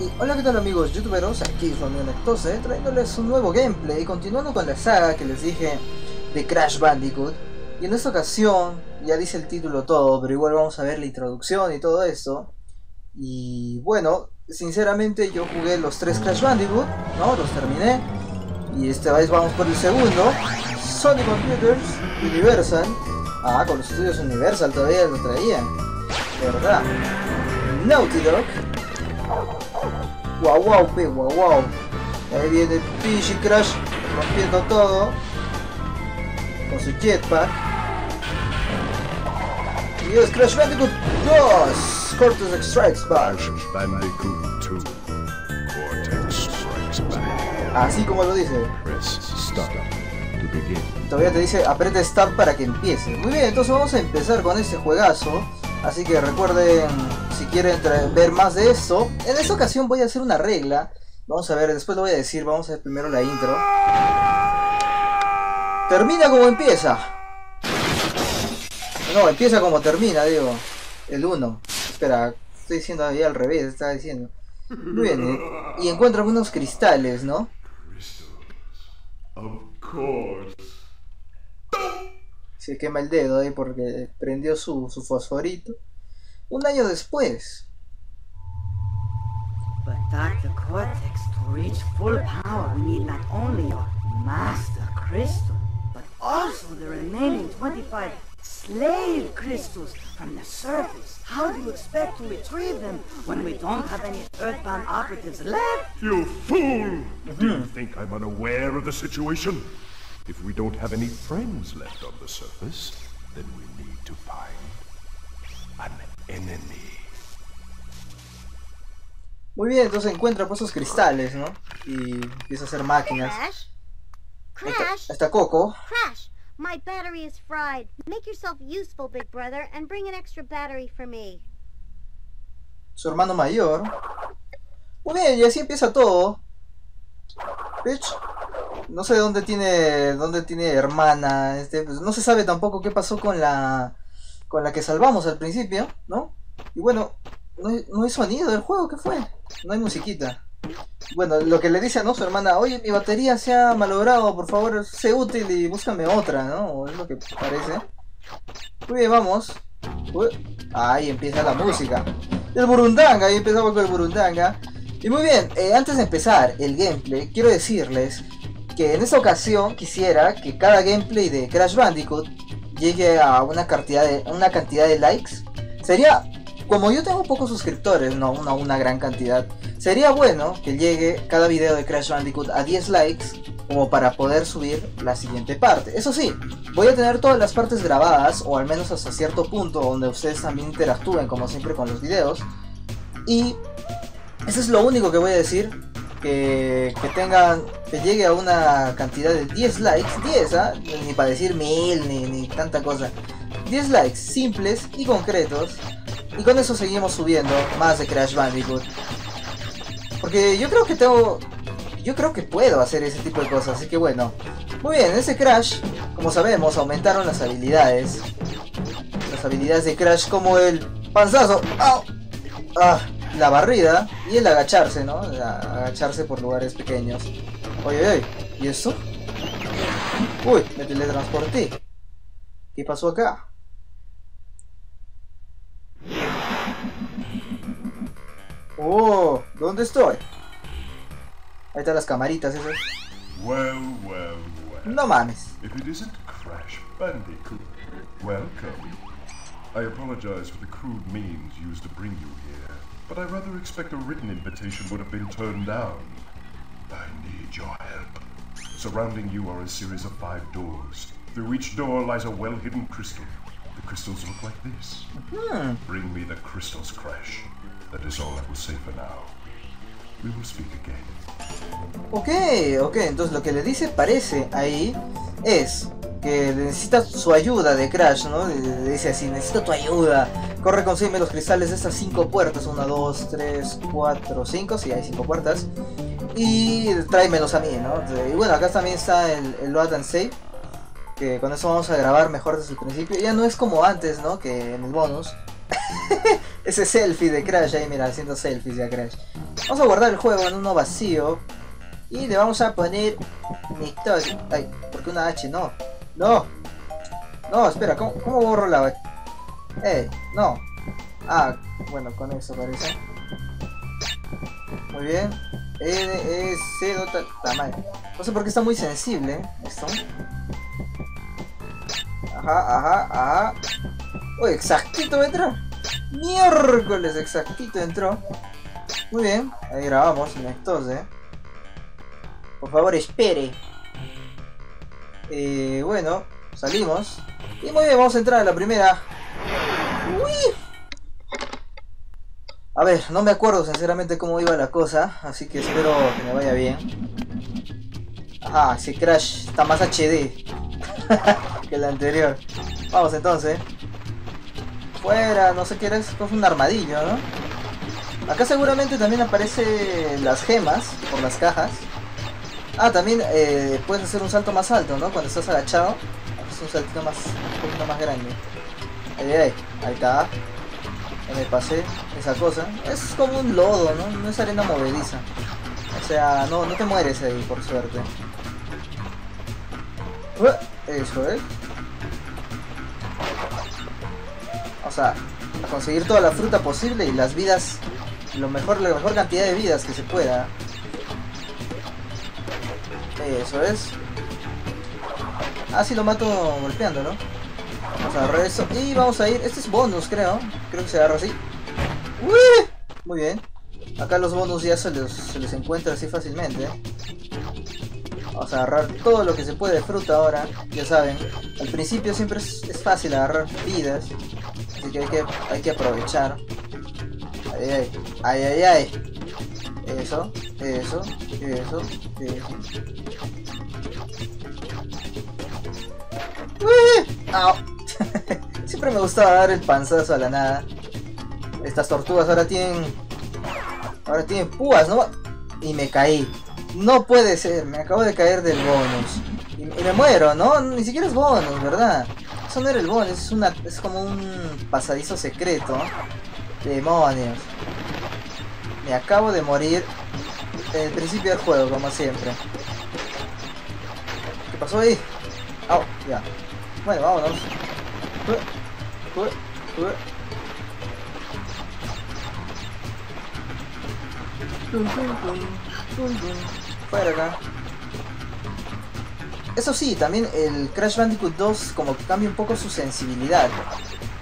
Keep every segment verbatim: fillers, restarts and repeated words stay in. Y hola, ¿qué tal amigos youtuberos? Aquí su amigo Nectose, trayéndoles un nuevo gameplay y continuando con la saga que les dije de Crash Bandicoot. Y en esta ocasión, ya dice el título todo, pero igual vamos a ver la introducción y todo eso. Y bueno, sinceramente yo jugué los tres Crash Bandicoot, ¿no? Los terminé. Y esta vez vamos por el segundo, Sony Computers Universal. Ah, con los estudios Universal todavía lo traían, de verdad. Naughty Dog. Wow, wow, pe, wow, wow. Ahí viene el P G Crash rompiendo todo con su jetpack. Y es Crash Bandicoot dos, Cortex Strikes Back. Crash Bandicoot dos, Cortex Strikes Back. Así como lo dice. Press stop to begin. Todavía te dice aprieta start para que empiece. Muy bien, entonces vamos a empezar con este juegazo. Así que recuerden, si quieren ver más de esto, en esta ocasión voy a hacer una regla. Vamos a ver, después lo voy a decir, vamos a ver primero la intro. Termina como empieza. No, empieza como termina, digo. El uno. Espera, estoy diciendo ahí al revés, estaba diciendo. Muy bien, y encuentra unos cristales, ¿no? Se quema el dedo ahí porque prendió su, su fosforito. Un año después. But doctor Cortex, to reach full power, we need not only your master crystal, but also the remaining twenty-five slave crystals from the surface. How do you expect to retrieve them when we don't have any earthbound operatives left? You fool! Do you think I'm unaware of the situation? If we don't have any friends left on the surface, then we need to find an enemy. Muy bien, entonces encuentra pues esos cristales, ¿no? Y empieza a hacer máquinas. Crash. Crash. Está Coco. Crash, my battery is fried. Make yourself useful, big brother, and bring an extra battery for me. Su hermano mayor. Muy bien, y así empieza todo. Bitch. No sé dónde tiene dónde tiene hermana, este, pues no se sabe tampoco qué pasó con la con la que salvamos al principio, ¿no? Y bueno, no, no hay sonido del juego, ¿qué fue? No hay musiquita. Bueno, lo que le dice a no su hermana, oye, mi batería se ha malogrado, por favor, sé útil y búscame otra, ¿no? O es lo que parece. Muy bien, vamos. Uy, ahí empieza la música. El burundanga, ahí empezamos con el burundanga. Y muy bien, eh, antes de empezar el gameplay, quiero decirles que en esta ocasión quisiera que cada gameplay de Crash Bandicoot llegue a una cantidad de, una cantidad de likes. Sería, como yo tengo pocos suscriptores, no una, una gran cantidad, sería bueno que llegue cada video de Crash Bandicoot a diez likes como para poder subir la siguiente parte. Eso sí, voy a tener todas las partes grabadas, o al menos hasta cierto punto donde ustedes también interactúen como siempre con los videos. Y eso es lo único que voy a decir. Que, que tengan, que llegue a una cantidad de diez likes, diez, ¿ah? Ni para decir mil, ni, ni tanta cosa, diez likes simples y concretos, y con eso seguimos subiendo más de Crash Bandicoot, porque yo creo que tengo, yo creo que puedo hacer ese tipo de cosas, así que bueno. Muy bien, en ese Crash, como sabemos, aumentaron las habilidades, las habilidades de Crash como el panzazo, ¡au! ¡Ah! La barrida y el agacharse, ¿no? La, agacharse por lugares pequeños. Oye, oye, ¿y eso? Uy, me teletransporté. ¿Qué pasó acá? Oh, ¿dónde estoy? Ahí están las camaritas esas. Well, well, well. No mames. If it isn't Crash Bandicoot, welcome. I apologize for the crude means used to bring you here. But I rather expect a written invitation would have been turned down. I need your help. Surrounding you are a series of five doors. Through each door lies a well-hidden crystal. The crystals look like this. Hmm. Bring me the crystals, Crash. That is all I will say for now. We will speak again. Okay, okay. Entonces lo que le dice parece ahí es que necesita su ayuda de Crash, ¿no? Le dice así, necesito tu ayuda. Corre, consígueme los cristales de estas cinco puertas. Una, dos, tres, cuatro, cinco. Sí, hay cinco puertas. Y tráemelos a mí, ¿no? Y bueno, acá también está el, el Load and Save, que con eso vamos a grabar mejor desde el principio. Ya no es como antes, ¿no? Que en el bonus Ese selfie de Crash ahí, mira, haciendo selfies ya Crash. Vamos a guardar el juego en uno vacío. Y le vamos a poner Nectose. Ay, ¿por qué una H? No. No. No, espera, ¿cómo, cómo borro la H? Eh, no. Ah, bueno, con eso parece. Muy bien. N, E, C, no tal. No sé por qué está muy sensible esto. Ajá, ajá, ajá. Uy, exactito entró. Miércoles, exactito entró. Muy bien, ahí grabamos Nectose, ¿eh? Por favor, espere. Eh, bueno, salimos. Y muy bien, vamos a entrar a la primera. Uy. A ver, no me acuerdo sinceramente cómo iba la cosa, así que espero que me vaya bien. Ajá, si Crash está más H D que la anterior. Vamos entonces. Fuera, no sé qué era, es un armadillo, ¿no? Acá seguramente también aparecen las gemas por las cajas. Ah, también eh, puedes hacer un salto más alto, ¿no? Cuando estás agachado, es un saltito más, un poquito más grande. Ahí, ahí, ahí está. Me pasé esa cosa. Es como un lodo, ¿no? No es arena movediza. O sea, no, no te mueres ahí, por suerte. Eso es. O sea, a conseguir toda la fruta posible y las vidas, lo mejor, la mejor cantidad de vidas que se pueda. Eso es. Ah, sí, lo mato golpeando, ¿no? Vamos a agarrar eso y vamos a ir. Este es bonus, creo. Creo que se agarra así. ¡Uy! Muy bien. Acá los bonus ya se los, se los encuentra así fácilmente. Vamos a agarrar todo lo que se puede de fruta ahora. Ya saben, al principio siempre es, es fácil agarrar vidas. Así que hay que, hay que aprovechar. Ay, ay, ay, ay, ay. Eso, eso, eso, eso. ¡Uy! ¡Au! Siempre me gustaba dar el panzazo a la nada. Estas tortugas ahora tienen... Ahora tienen púas, ¿no? Y me caí. No puede ser, me acabo de caer del bonus. Y, y me muero, ¿no? Ni siquiera es bonus, ¿verdad? Eso no era el bonus, es, una, es como un pasadizo secreto. Demonios. Me acabo de morir en el principio del juego, como siempre. ¿Qué pasó ahí? ¡Au! Ya. Bueno, vámonos. Uh, uh, uh. Fuera acá. Eso sí, también el Crash Bandicoot dos como que cambia un poco su sensibilidad.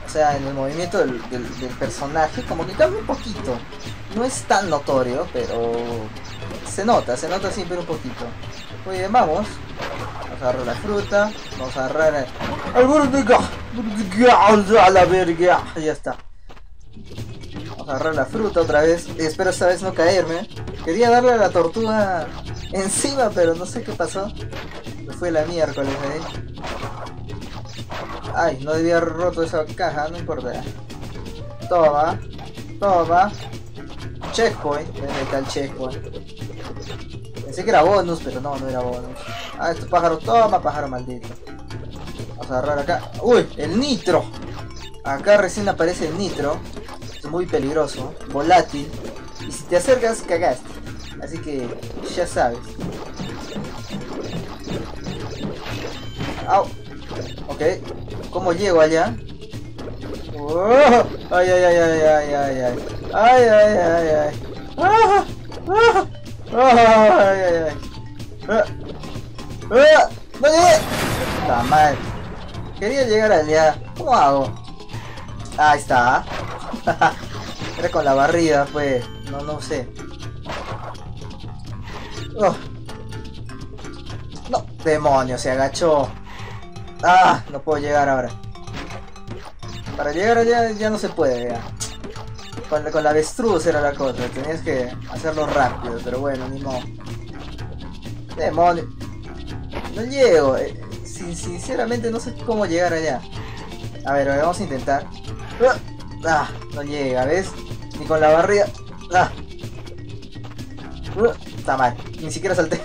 O sea, en el movimiento del, del, del personaje como que cambia un poquito. No es tan notorio, pero se nota, se nota siempre un poquito. Muy bien, vamos. Vamos a agarrar la fruta, vamos a agarrar el... a la verga, ya está. Vamos a agarrar la fruta otra vez, espero esta vez no caerme. Quería darle a la tortuga encima, pero no sé qué pasó. Me fue la miércoles, ¿eh? Ay, no debía haber roto esa caja, no importa. Toma, toma. Checkpoint, ¿dónde está el checkpoint? Pensé que era bonus, pero no, no era bonus. Ah, este pájaro, toma pájaro maldito. Vamos a agarrar acá. ¡Uy! ¡El nitro! Acá recién aparece el nitro. Es muy peligroso, volátil. Y si te acercas, cagaste. Así que ya sabes. ¡Au! Ok. ¿Cómo llego allá? ¡Oh! ¡Ay, ay, ay, ay, ay, ay, ay! ¡Ay, ay, ay, ay! ¡Ah! ¡Ah! ¡Ay, ay, ay! ¡Ah! ¡Ah! ¡No llegué! Está mal. Quería llegar allá. ¿Cómo hago? Ahí está. Era con la barrida, pues. No, no sé. Oh. No. ¡Demonio! Se agachó. ¡Ah! No puedo llegar ahora. Para llegar allá ya no se puede, ya. Con la, con la avestruz era la cosa, tenías que hacerlo rápido, pero bueno, ni modo. Demonio. No llego, eh, sin, sinceramente no sé cómo llegar allá. A ver, vamos a intentar. Ah, no llega, ¿ves? Ni con la barriga. Ah. Está mal, ni siquiera salté.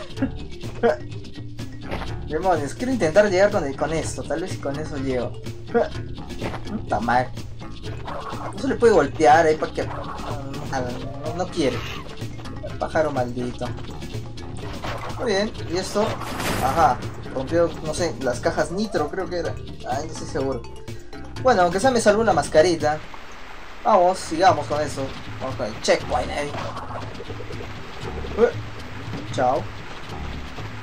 Demonios, quiero intentar llegar con, el, con esto, tal vez con eso llego. Está mal. No se le puede golpear ahí porque... Nada, no, no quiere. El pájaro maldito. Muy bien, y esto... Ajá, rompió, no sé, las cajas nitro creo que era. Ay, no estoy seguro. Bueno, aunque sea me salvó la mascarita. Vamos, sigamos con eso. Vamos con el checkpoint ahí. Uh, chao.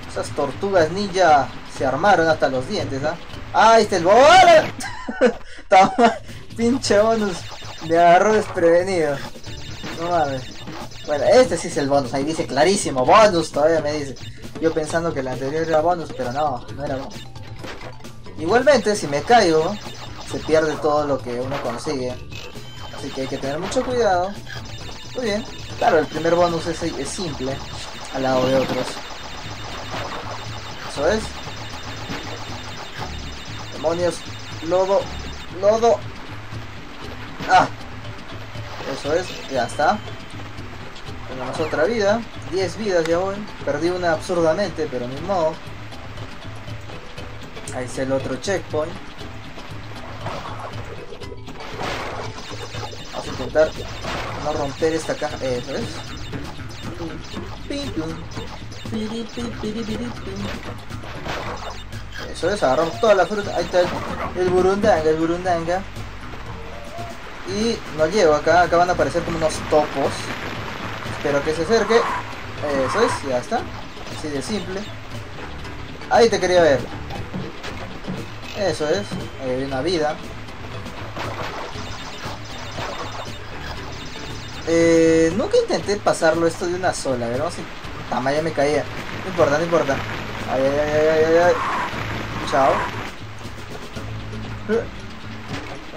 Esas tortugas ninja se armaron hasta los dientes, ¿ah? ¿eh? ¡Ah, este el bola! Pinche bonus. Me agarró desprevenido. No mames. Bueno, este sí es el bonus. Ahí dice clarísimo. Bonus todavía me dice. Yo pensando que el anterior era bonus, pero no, no era bonus. Igualmente, si me caigo, se pierde todo lo que uno consigue. Así que hay que tener mucho cuidado. Muy bien. Claro, el primer bonus es, es simple al lado de otros. Eso es. Demonios. Lodo. Lodo. Ah. Eso es. Ya está. Tenemos otra vida. diez vidas ya voy. Perdí una absurdamente, pero ni modo. Ahí está el otro checkpoint. Vamos a intentar no romper esta caja. Eso es. Eso es, agarramos toda la fruta. Ahí está el, el burundanga, el burundanga. Y no llego acá, acá van a aparecer como unos topos. Espero que se acerque. Eso es, ya está. Así de simple. Ahí te quería ver. Eso es, ahí hay una vida. Eh, nunca intenté pasarlo esto de una sola, ¿verdad? Si... Tama, ya me caía. No importa, no importa. Ay, ay, ay, ay, ay, ay. Chao.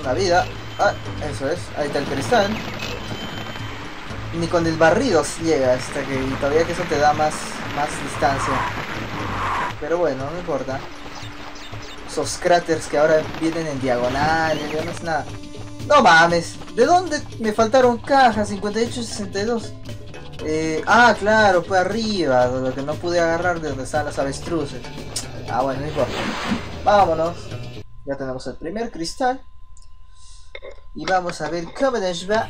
Una vida. Ah, eso es. Ahí está el cristal. Ni con el barrido llega hasta que... Y todavía que eso te da más, más distancia. Pero bueno, no importa. Esos cráteres que ahora vienen en diagonal, ya no es nada. No mames, ¿de dónde me faltaron cajas? cincuenta y ocho y sesenta y dos. Eh, ah, claro, fue arriba, lo que no pude agarrar de donde están las avestruces. Ah, bueno, no importa. Vámonos. Ya tenemos el primer cristal. Y vamos a ver cómo nos va.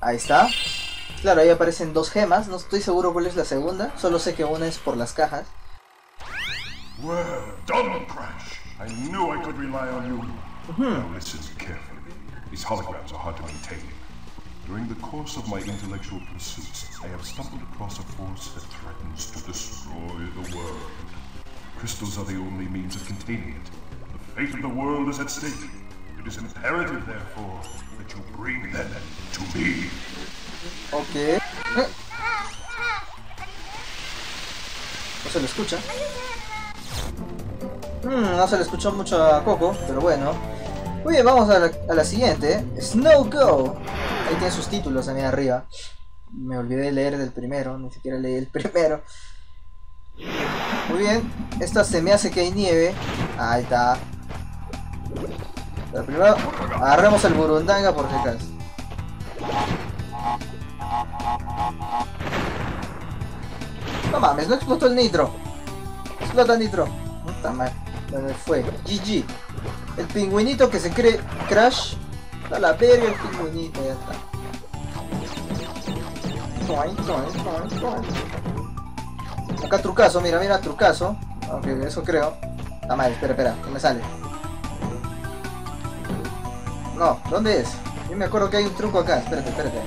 Ahí está. Claro, ahí aparecen dos gemas. No estoy seguro cuál es la segunda. Solo sé que una es por las cajas. Well done, Crash. I knew I could rely on you. Now listen carefully. These holograms are hard to maintain. During the course of my intellectual pursuits, I have stumbled across a force that threatens to destroy the world. Crystals are the only means of containing it. The fate of the world is at stake. It is imperative, therefore, that you bring them to me. Okay. No se lo escucha. Hmm, no se le escuchó mucho a Coco, pero bueno. Muy bien, vamos a la, a la siguiente. Snow Go. Ahí tiene sus títulos también arriba. Me olvidé de leer del primero, ni siquiera leí el primero. Muy bien, esta se me hace que hay nieve. Ahí está. Pero primero agarremos el burundanga por acá. No mames, no explotó el nitro. Explota el nitro. Puta madre, ¿dónde fue? G G. El pingüinito que se cree Crash. A la verga el pingüinito, ya está. Acá trucazo, mira, mira trucazo. Aunque eso creo. Ah, madre, espera, espera, no me sale. No, ¿dónde es? Yo me acuerdo que hay un truco acá, espérate, espérate.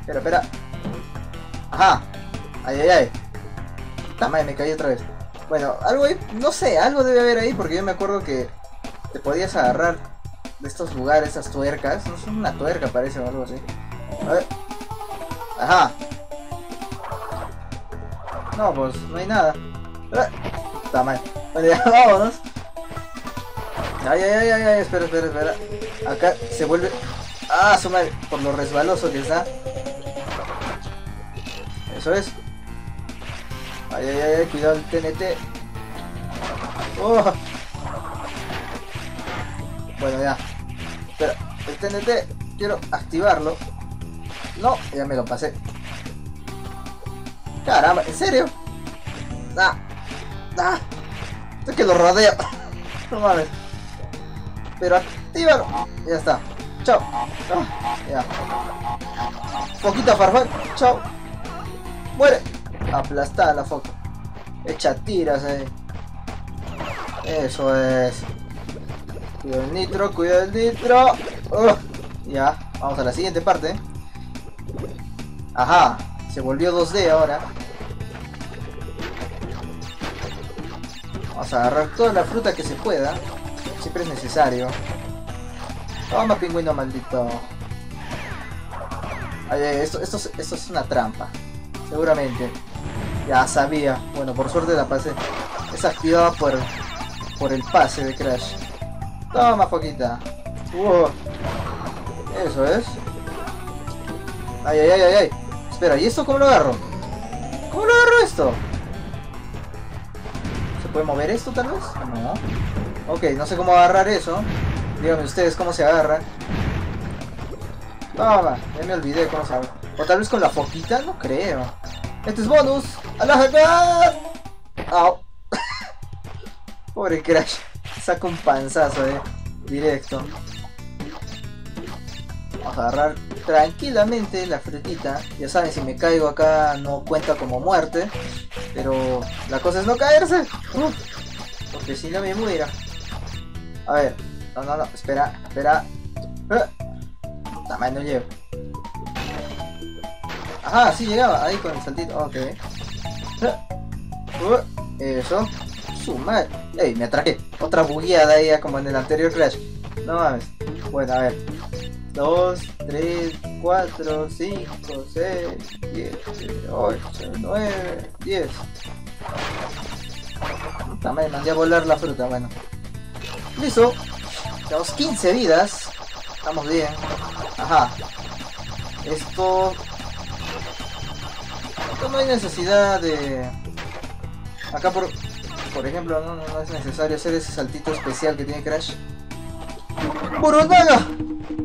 Espera, espera. Ajá. Ay, ay, ay. Puta madre, me caí otra vez. Bueno, algo ahí, no sé, algo debe haber ahí porque yo me acuerdo que te podías agarrar de estos lugares, esas tuercas. No son una tuerca, parece, o algo así. A ver. Ajá. No, pues, no hay nada. Está mal. Bueno, ya, vámonos. Ay, ay, ay, ay, espera, espera, espera. Acá se vuelve... Ah, su madre, por lo resbaloso que está. Eso es. Ay, ay, ay, cuidado el T N T. Oh. Bueno, ya. Espera, el T N T, quiero activarlo. No, ya me lo pasé. Caramba, ¿en serio? ¡Ah! ¡Ah! Esto es que lo rodea. No mames. pero actívalo. Ya está. Chao. Ah, ya. Foquita farfán. Chao. Muere. Aplastada la foca. Echa tiras ahí. Eso es. Cuidado el nitro, cuidado el nitro. Uh, ya. Vamos a la siguiente parte. Ajá. Se volvió dos D ahora. Vamos a agarrar toda la fruta que se pueda. Siempre es necesario. Toma, pingüino maldito. Ay, esto, esto, esto es una trampa. Seguramente. Ya sabía. Bueno, por suerte la pasé. Es activada por, por el pase de Crash. Toma, foquita. Wow. Eso es. Ay, ay, ay, ay, ay. Espera, ¿y esto cómo lo agarro? ¿Cómo lo agarro esto? ¿Se puede mover esto tal vez? No. Ok, no sé cómo agarrar eso. Díganme ustedes cómo se agarra. Toma, ya me olvidé cómo se agarra. O tal vez con la foquita, no creo. Este es bonus. ¡Alaja! ¡Au! Pobre Crash. Saca un panzazo, eh. Directo. Vamos a agarrar tranquilamente la frutita. Ya saben, si me caigo acá no cuenta como muerte. Pero la cosa es no caerse. Uh, porque si no me muera. A ver. No, no, no. Espera, espera. Uh, nada más no llego. Ajá, sí llegaba. Ahí con el saltito. Ok. Uh, uh, eso. Su madre. Ey, me atraqué. Otra bugueada ahí como en el anterior Crash. No mames. Bueno, a ver. dos, tres, cuatro, cinco, seis, siete, ocho, nueve, diez. Puta madre, mandé a volar la fruta, bueno. Listo. Tenemos quince vidas. Estamos bien. Ajá. Esto... Esto no hay necesidad de... Acá por... Por ejemplo, no, no es necesario hacer ese saltito especial que tiene Crash. ¡Burundanga!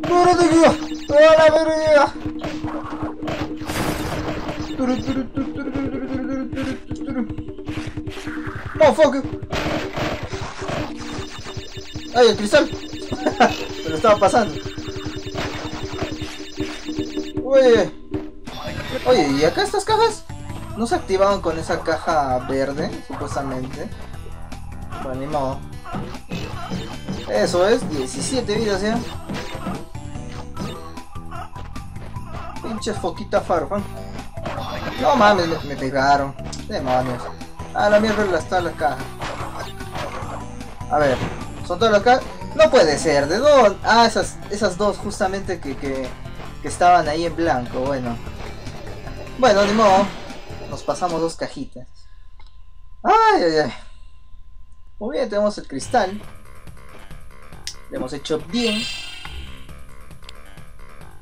¡Toda la verga! ¡No, fuck! ¡Ay, el cristal! Me lo estaba pasando. Oye, oye, ¿y acá estas cajas? ¿No se activaban con esa caja verde? Supuestamente. Bueno, ni modo. Eso es, diecisiete vidas ya. Pinche foquita farfán. No mames, me, me pegaron. Demonios. A la mierda la está la caja. A ver, ¿son todas las cajas? No puede ser, ¿de dónde? Ah, esas, esas dos justamente que, que, que estaban ahí en blanco, bueno. Bueno, ni modo. Nos pasamos dos cajitas. Ay, ay, ay. Muy bien, tenemos el cristal. Lo hemos hecho bien.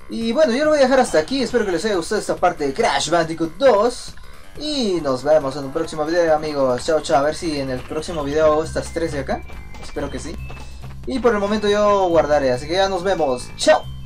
Y bueno, yo lo voy a dejar hasta aquí. Espero que les haya gustado esta parte de Crash Bandicoot dos. Y nos vemos en un próximo video, amigos. Chao, chao. A ver si en el próximo video hago estas tres de acá. Espero que sí. Y por el momento yo guardaré. Así que ya nos vemos. Chao.